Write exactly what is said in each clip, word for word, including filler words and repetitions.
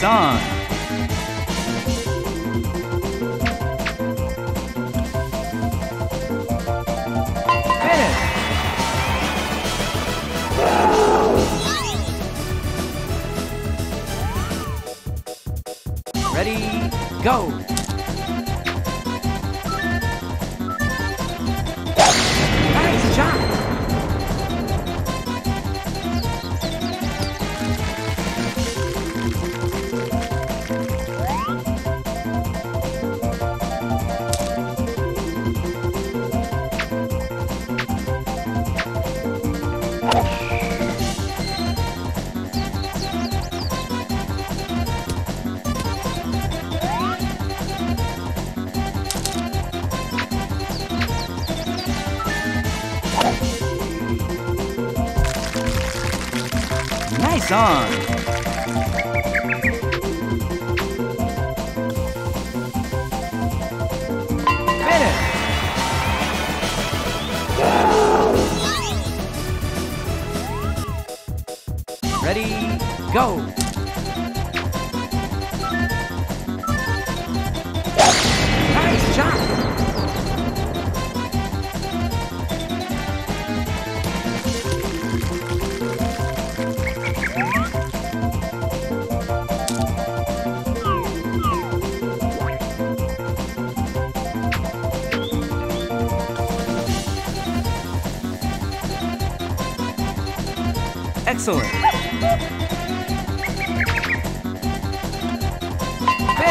sun. Finish. Ready, go. Nice shot. Nice on. Finish. Ready, go. Nice shot. Excellent. Finish.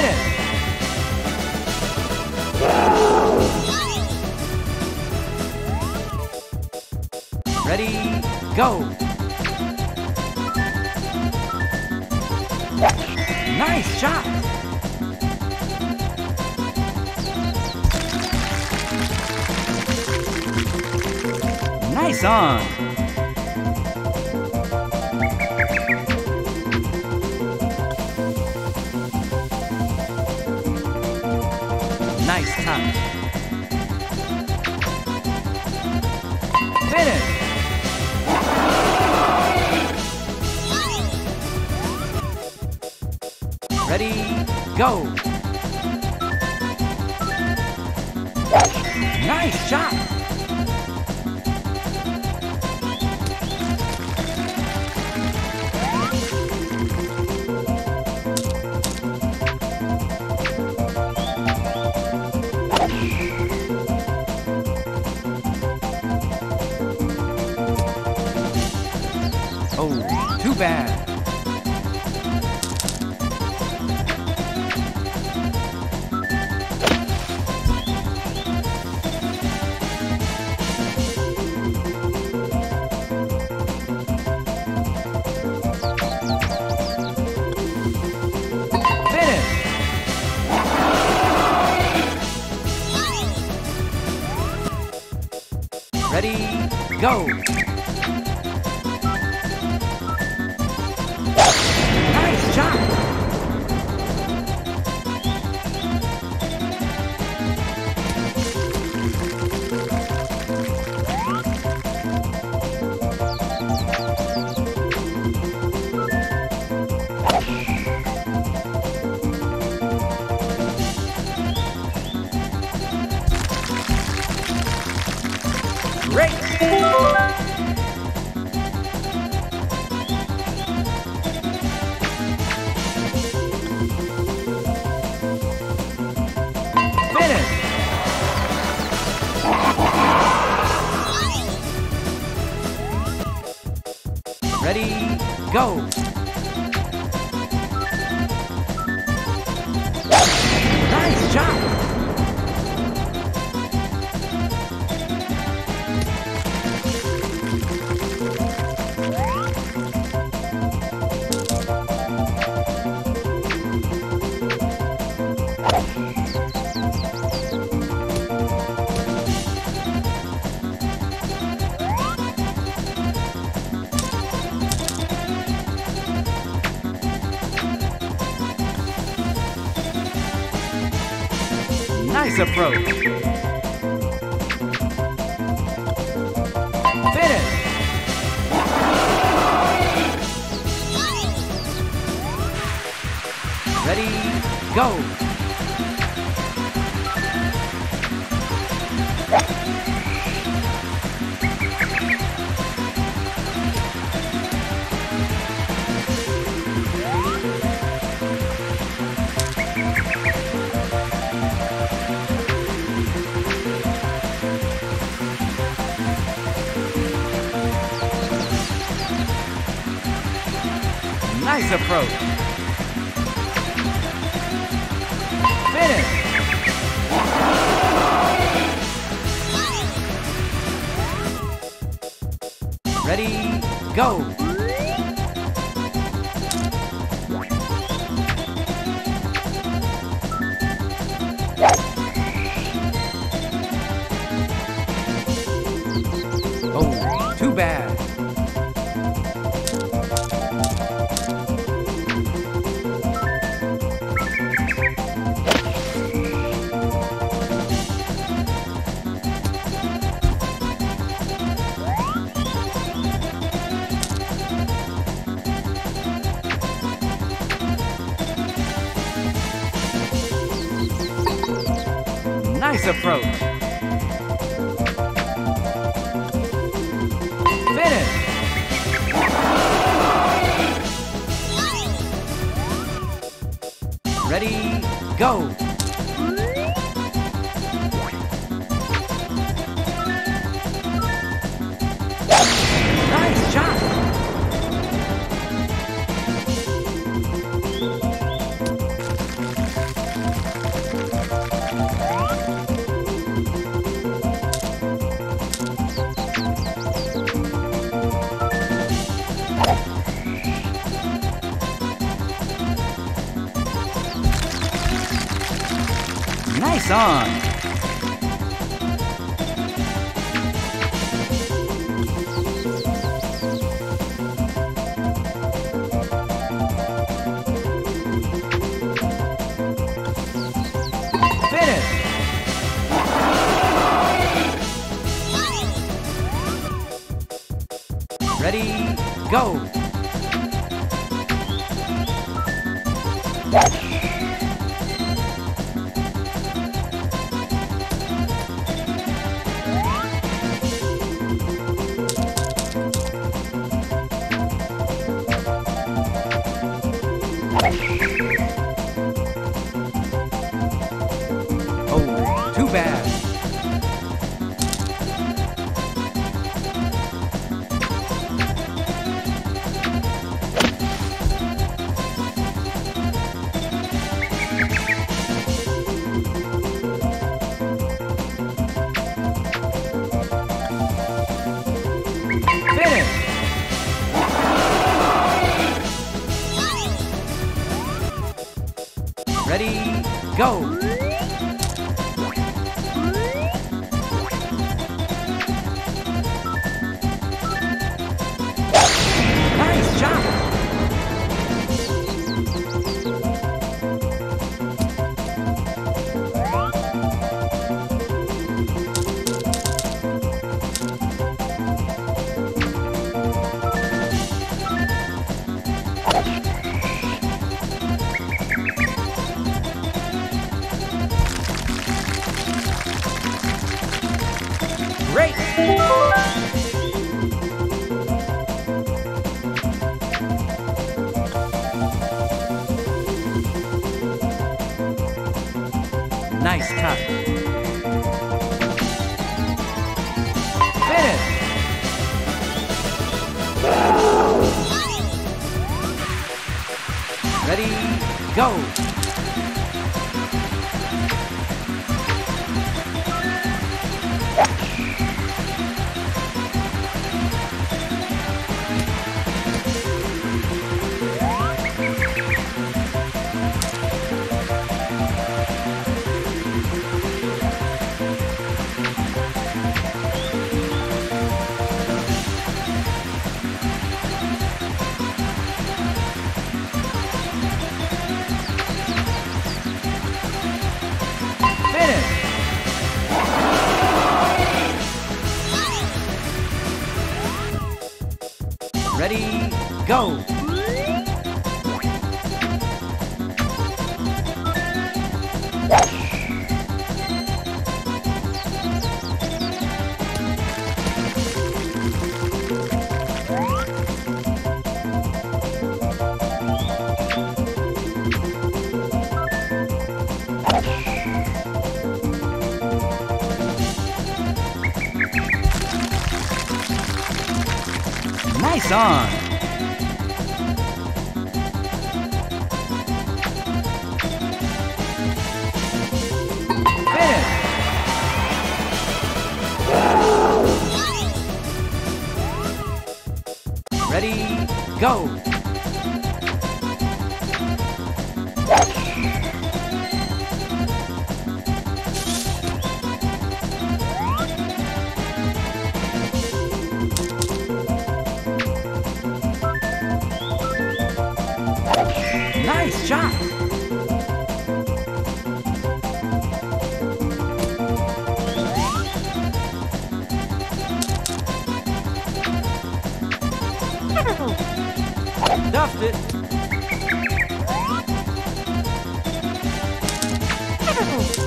Ready, go. Nice shot. Nice on. Nice time. Finish. Ready, go. Nice shot. Oh, too bad. Finish. Ready, go. Great! Finish! Ready, go! Nice job! Nice approach. Finish. Ready, go! Nice approach. Finish. Ready, go. Oh, too bad. Nice approach. Finish. Ready, go. Nice shot. Nice on! Finish! Ready, go! Ready, go! Nice job! Great! Nice touch. Finish! Ready, go! Nice on! Finish! Ready, go! Nice shot! Duffed it! Finish!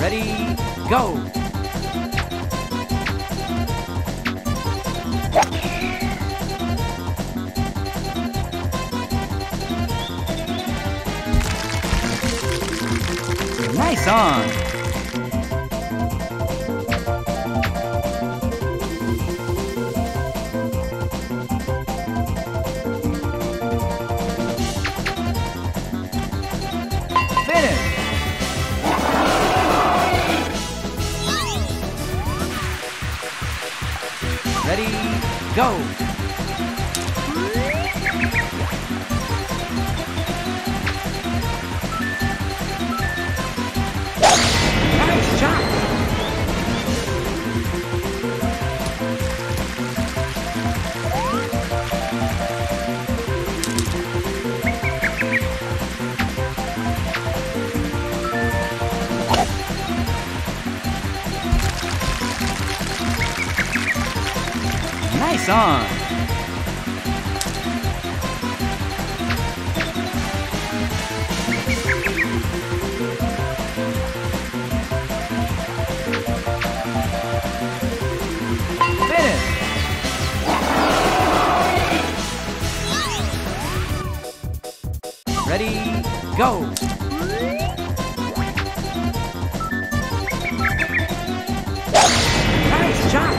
Ready, go! Nice on! Finish! Ready, go! Nice on! Finish! Ready, go! Nice shot!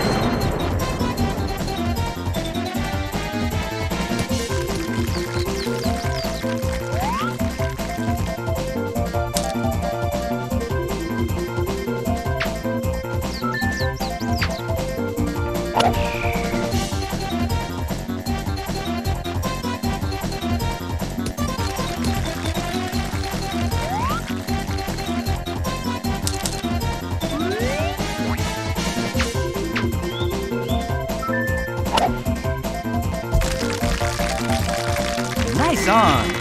Nice on!